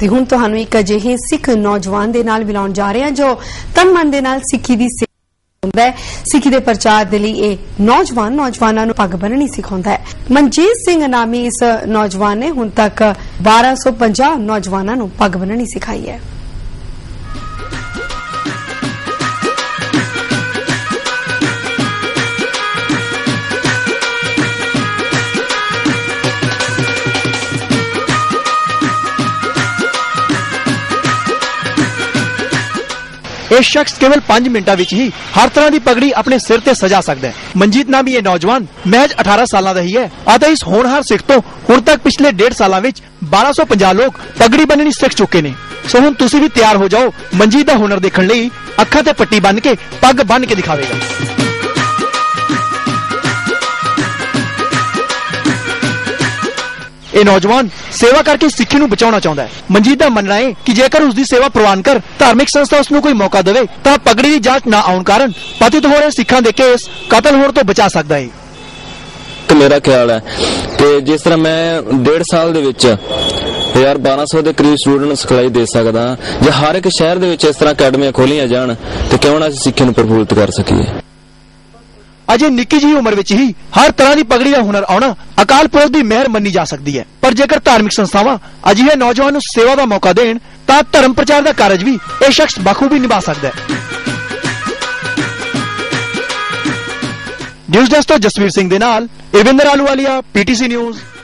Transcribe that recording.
ਤੇ ਹੁਣ ਤੁਹਾਨੂੰ ਇੱਕ ਅਜਿਹੇ ਸਿੱਖ ਨੌਜਵਾਨ ਦੇ ਨਾਲ ਮਿਲਾਉਣ ਜਾ ਰਹੇ ਹਾਂ ਜੋ ਤਨ ਮਨ ਦੇ ਨਾਲ ਸਿੱਖੀ ਦੀ सिखी दे प्रचार दे लिए नौजवानों नू पग बननी सिखाउंदा है। मनजीत सिंह नामी इस नौजवान ने हुण तक 1250 नौजवानों नू पग बननी सिखाई है। इस शख्स केवल 5 मिनटा विच ही हर तरह की पगड़ी अपने सिर ते सजा सकदा है। मनजीत नामी ये नौजवान महज 18 साल दा ही है अते इस होनहार सिख तो हुण तक पिछले 1.5 साल विच 1250 लोग पगड़ी बननी सिख चुके ने। सो हुण तुसी भी तैयार हो जाओ, मनजीत दा हुनर देखण लई अखां ते पट्टी बन के पग बन के दिखावेगा। ये नौजवान सेवा करके सिक्खी नू बचाना चाहता है। मनजीत का मनना है कि जेकर उसकी सेवा प्रवान कर धार्मिक संस्था उसनू कोई मौका देवे तो पगड़ी की जांच ना आने कारण पतित हो रहे सिखा दे के इस कतल होने तो बचा सकता है। मेरा ख्याल है कि जिस तरह मैं 1.5 साल दे विच 1200 के करीब स्टूडेंट सिखलाई दे सकदा जे हर एक शहर दे विच इस तरह अकैडमियां खोलियां जाण ते क्यों ना सिक्खी नू प्रफुल्लित कर सकीए। अजे निक्की जी उम्र विच ही हर तरह की पगड़ी का हुनर आना अकाल पुरख की मेहर मनी जा सकती है, पर जेकर धार्मिक संस्थावां अजिहे नौजवान नू सेवा का मौका देण तां धर्म प्रचार का कारज भी यह शख्स बखूबी निभा सकदा है। न्यूज़ डेस्क तो जसवीर सिंह दे नाल ईंदर आलूवालिया, पीटीसी न्यूज।